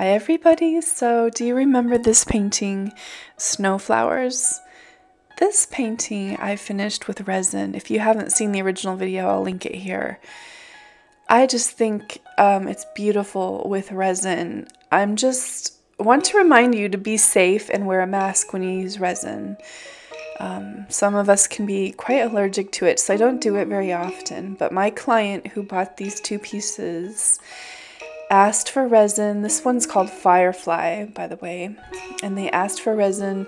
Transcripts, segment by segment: Hi everybody, so do you remember this painting, Snowflowers? This painting I finished with resin. If you haven't seen the original video, I'll link it here. I just think it's beautiful with resin. I'm just want to remind you to be safe and wear a mask when you use resin. Some of us can be quite allergic to it, so I don't do it very often, but my client who bought these two pieces asked for resin. This one's called Firefly, by the way, and they asked for resin,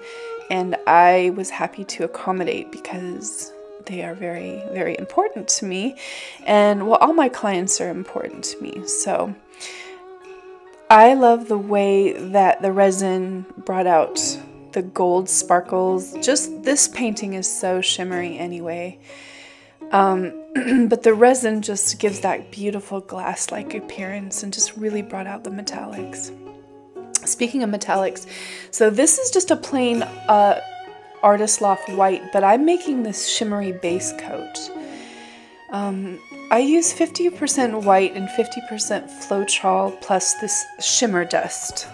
and I was happy to accommodate because they are very, very important to me, and well, all my clients are important to me. So I love the way that the resin brought out the gold sparkles. Just this painting is so shimmery anyway. But the resin just gives that beautiful glass-like appearance and just really brought out the metallics. Speaking of metallics, so this is just a plain Artist Loft white, but I'm making this shimmery base coat. I use 50% white and 50% Floetrol plus this shimmer dust.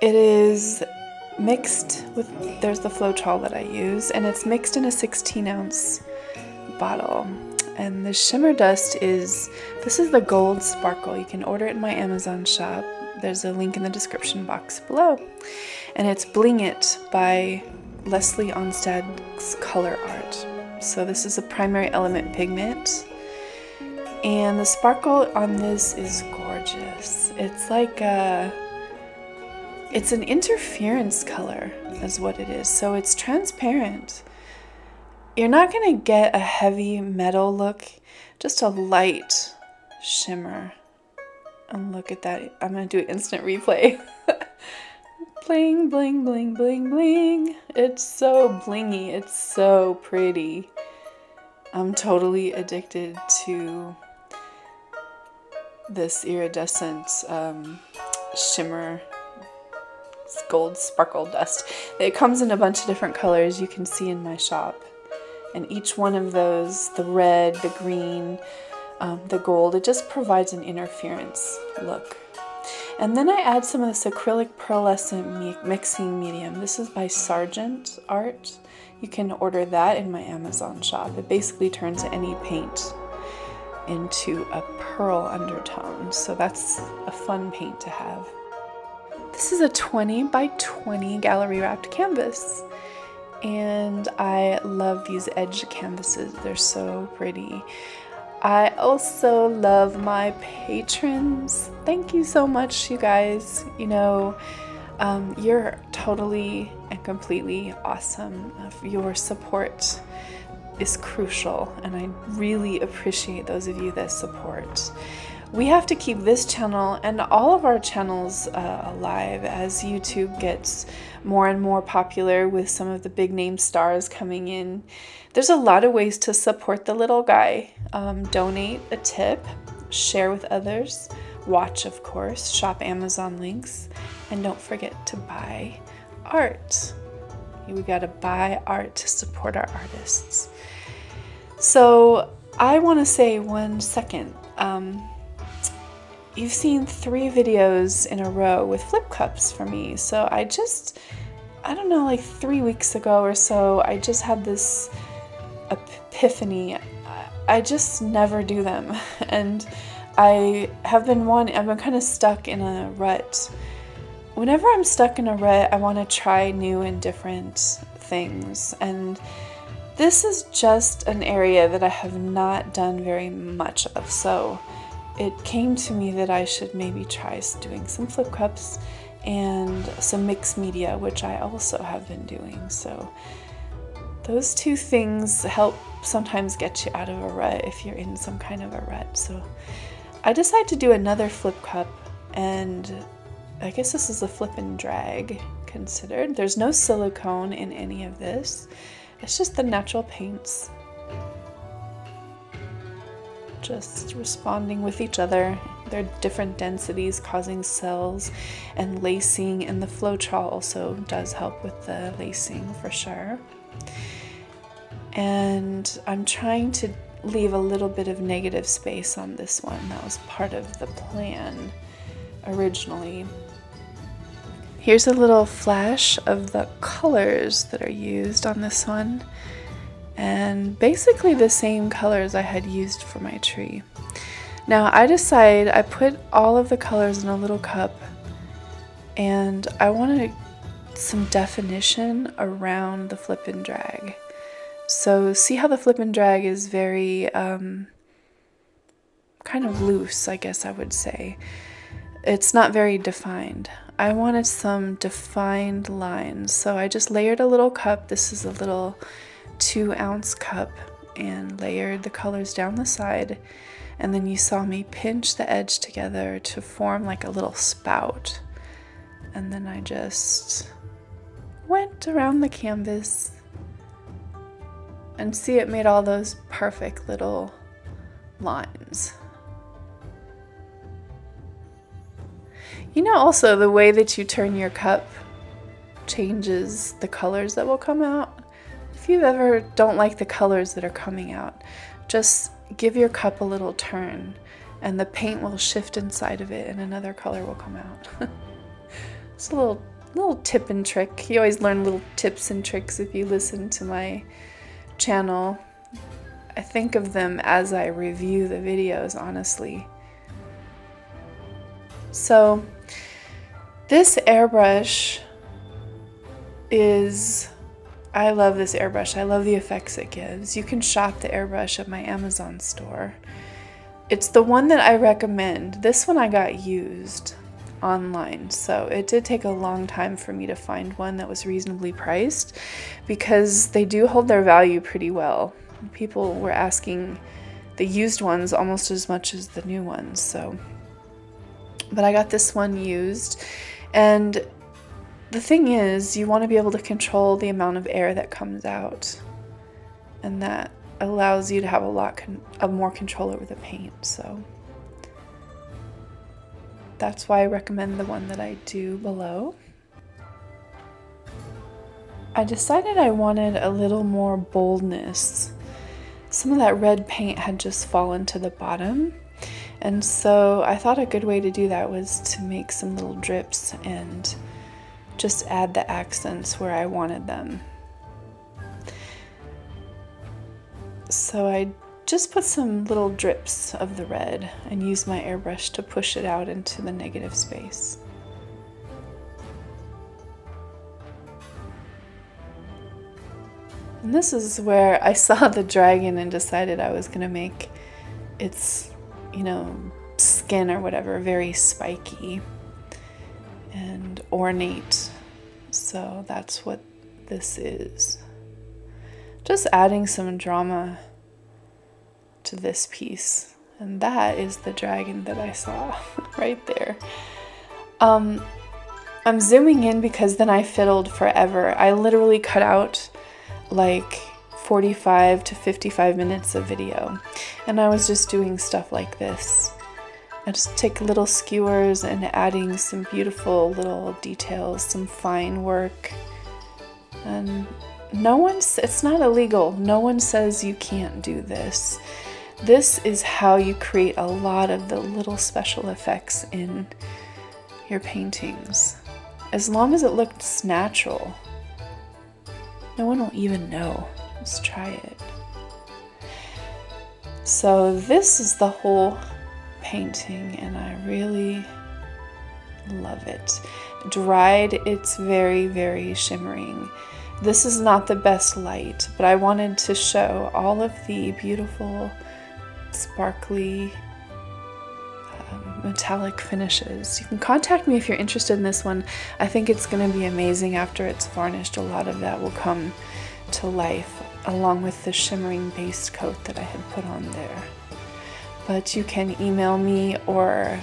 It is mixed with, there's the Floetrol that I use, and it's mixed in a 16-ounce bottle, and the shimmer dust is, this is the gold sparkle. You can order it in my Amazon shop. There's a link in the description box below, and it's Bling It by Leslie Onstad's Color Art. So this is a primary element pigment, and the sparkle on this is gorgeous. It's like a, it's an interference color is what it is, so it's transparent. You're not going to get a heavy metal look, just a light shimmer. And look at that. I'm going to do an instant replay. Bling, bling, bling, bling, bling. It's so blingy. It's so pretty. I'm totally addicted to this iridescent shimmer gold sparkle dust. It comes in a bunch of different colors you can see in my shop. And each one of those, the red, the green, the gold, it just provides an interference look. And then I add some of this acrylic pearlescent mixing medium. This is by Sargent Art. You can order that in my Amazon shop. It basically turns any paint into a pearl undertone. So that's a fun paint to have. This is a 20 by 20 gallery wrapped canvas. And I love these edge canvases. They're so pretty. I also love my patrons. Thank you so much, you guys. You know, you're totally and completely awesome. Your support is crucial, and I really appreciate those of you that support. We have to keep this channel and all of our channels alive as YouTube gets more and more popular with some of the big name stars coming in. There's a lot of ways to support the little guy. Donate a tip, share with others, watch of course, shop Amazon links, and don't forget to buy art. We gotta buy art to support our artists. So I wanna say 1 second. You've seen 3 videos in a row with flip cups for me. So I don't know, like 3 weeks ago or so, I just had this epiphany. I just never do them. And I've been kind of stuck in a rut. Whenever I'm stuck in a rut, I want to try new and different things. And this is just an area that I have not done very much of. So it came to me that I should maybe try doing some flip cups and some mixed media, which I also have been doing. So those two things help sometimes get you out of a rut if you're in some kind of a rut. So I decided to do another flip cup, and I guess this is a flip and drag considered. There's no silicone in any of this. It's just the natural paints. Just responding with each other, their different densities causing cells and lacing, and the Floetrol also does help with the lacing for sure. And I'm trying to leave a little bit of negative space on this one. That was part of the plan originally. Here's a little flash of the colors that are used on this one, and basically the same colors I had used for my tree. Now I put all of the colors in a little cup, and I wanted some definition around the flip and drag. So see how the flip and drag is very kind of loose, I guess I would say. It's not very defined. I wanted some defined lines, so I just layered a little cup. This is a little 2-ounce cup, and layered the colors down the side, and then you saw me pinch the edge together to form like a little spout. And then I just went around the canvas, and see, it made all those perfect little lines. You know, also the way that you turn your cup changes the colors that will come out. If you ever don't like the colors that are coming out, just give your cup a little turn and the paint will shift inside of it and another color will come out. It's a little tip and trick. You always learn little tips and tricks if you listen to my channel. I think of them as I review the videos, honestly. So this airbrush is, I love this airbrush. I love the effects it gives. You can shop the airbrush at my Amazon store. It's the one that I recommend. This one I got used online, so it did take a long time for me to find one that was reasonably priced, because they do hold their value pretty well. People were asking the used ones almost as much as the new ones, so. But I got this one used, and the thing is, you want to be able to control the amount of air that comes out, and that allows you to have more control over the paint, so that's why I recommend the one that I do below. I decided I wanted a little more boldness. Some of that red paint had just fallen to the bottom, and so I thought a good way to do that was to make some little drips and just add the accents where I wanted them. So I just put some little drips of the red and use my airbrush to push it out into the negative space. And this is where I saw the dragon and decided I was going to make its, you know, skin or whatever very spiky and ornate. So that's what this is. Just adding some drama to this piece, and that is the dragon that I saw right there. I'm zooming in because then I fiddled forever. I literally cut out like 45 to 55 minutes of video, and I was just doing stuff like this. I just take little skewers and adding some beautiful little details, some fine work, and it's not illegal. No one says you can't do this. This is how you create a lot of the little special effects in your paintings. As long as it looks natural, no one will even know. Let's try it. So this is the whole painting, and I really love it. Dried, it's very, very shimmering. This is not the best light, but I wanted to show all of the beautiful, sparkly, metallic finishes. You can contact me if you're interested in this one. I think it's going to be amazing after it's varnished. A lot of that will come to life, along with the shimmering base coat that I had put on there. But you can email me, or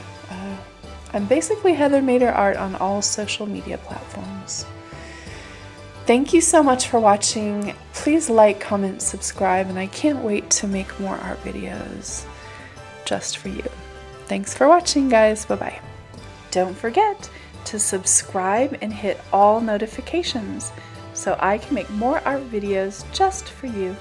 I'm basically Heather Mader Art on all social media platforms. Thank you so much for watching. Please like, comment, subscribe, and I can't wait to make more art videos just for you. Thanks for watching, guys. Bye-bye. Don't forget to subscribe and hit all notifications so I can make more art videos just for you.